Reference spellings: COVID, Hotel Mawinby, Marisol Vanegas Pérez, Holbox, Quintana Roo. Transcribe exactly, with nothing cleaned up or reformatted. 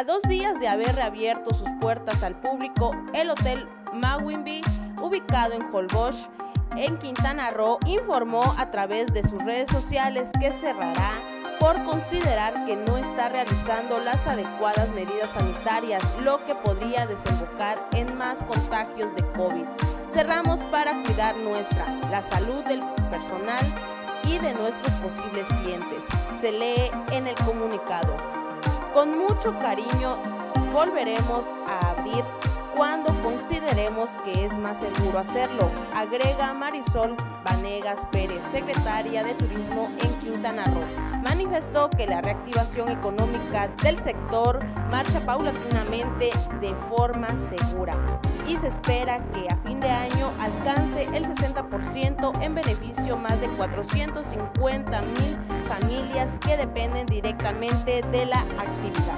A dos días de haber reabierto sus puertas al público, el Hotel Mawinby, ubicado en Holbox, en Quintana Roo, informó a través de sus redes sociales que cerrará por considerar que no está realizando las adecuadas medidas sanitarias, lo que podría desembocar en más contagios de COVID. Cerramos para cuidar nuestra, la salud del personal y de nuestros posibles clientes, se lee en el comunicado. Con mucho cariño volveremos a abrir cuando consideremos que es más seguro hacerlo, agrega Marisol Vanegas Pérez, secretaria de Turismo en Quintana Roo. Manifestó que la reactivación económica del sector marcha paulatinamente de forma segura y se espera que a fin de año alcance el sesenta por ciento, en beneficio más de cuatrocientos cincuenta mil familias que dependen directamente de la actividad.